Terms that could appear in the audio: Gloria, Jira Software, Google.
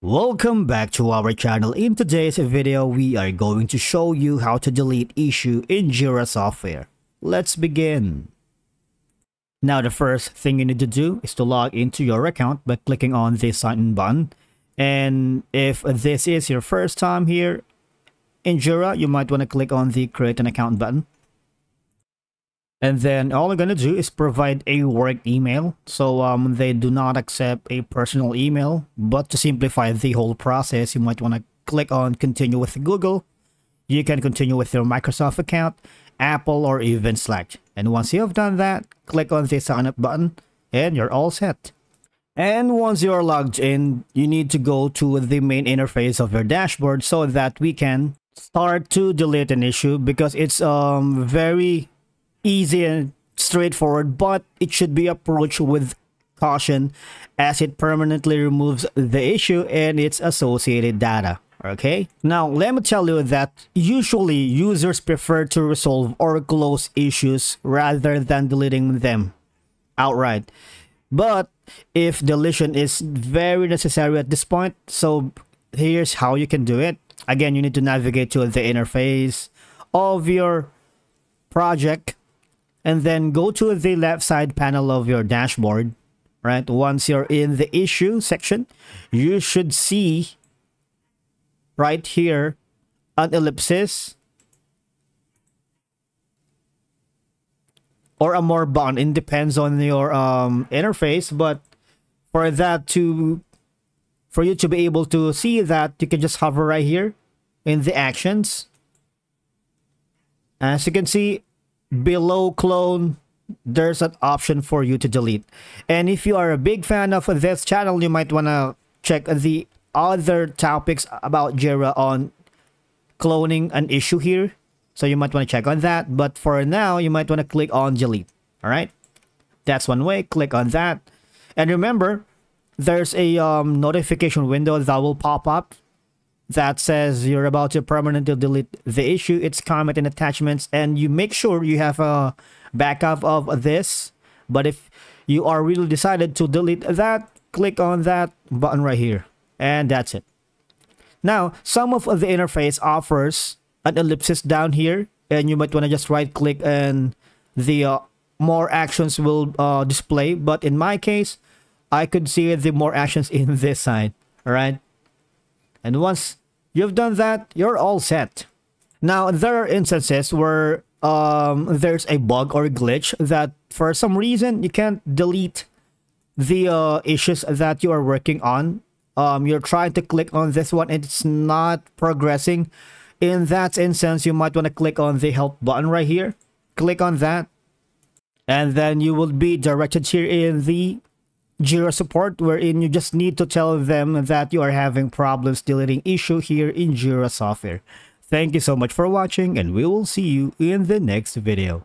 Welcome back to our channel. In today's video, we are going to show you how to delete issue in Jira Software. Let's begin. Now the first thing you need to do is to log into your account by clicking on this sign-in button. And if this is your first time here in Jira, you might want to click on the create an account button. And then all you're going to do is provide a work email. So they do not accept a personal email. But to simplify the whole process, you might want to click on continue with Google. You can continue with your Microsoft account, Apple, or even Slack. And once you have done that, click on the sign up button and you're all set. And once you're logged in, you need to go to the main interface of your dashboard so that we can start to delete an issue, because it's very easy and straightforward, but it should be approached with caution as it permanently removes the issue and its associated data. Okay, now let me tell you that usually users prefer to resolve or close issues rather than deleting them outright, but if deletion is very necessary at this point, so here's how you can do it. Again, you need to navigate to the interface of your project and then go to the left side panel of your dashboard. Right, once you're in the issue section, you should see right here an ellipsis or a more button. It depends on your interface, but for you to be able to see that, you can just hover right here in the actions. As you can see, below clone, there's an option for you to delete. And if you are a big fan of this channel, you might want to check the other topics about Jira on cloning an issue here. So you might want to check on that. But for now, you might want to click on delete. All right. That's one way. Click on that. And remember, there's a notification window that will pop up that says you're about to permanently delete the issue. It's comment and attachments, and you make sure you have a backup of this. But if you are really decided to delete that, click on that button right here, and that's it. Now, some of the interface offers an ellipsis down here, and you might want to just right click and the more actions will display. But in my case, I could see the more actions in this side. All right, and once you've done that, you're all set. Now, there are instances where there's a bug or a glitch that for some reason you can't delete the issues that you are working on. You're trying to click on this one and it's not progressing. In that instance, you might want to click on the help button right here. Click on that. And then you will be directed here in the Jira support, wherein you just need to tell them that you are having problems deleting issue here in Jira Software. Thank you so much for watching, and we will see you in the next video.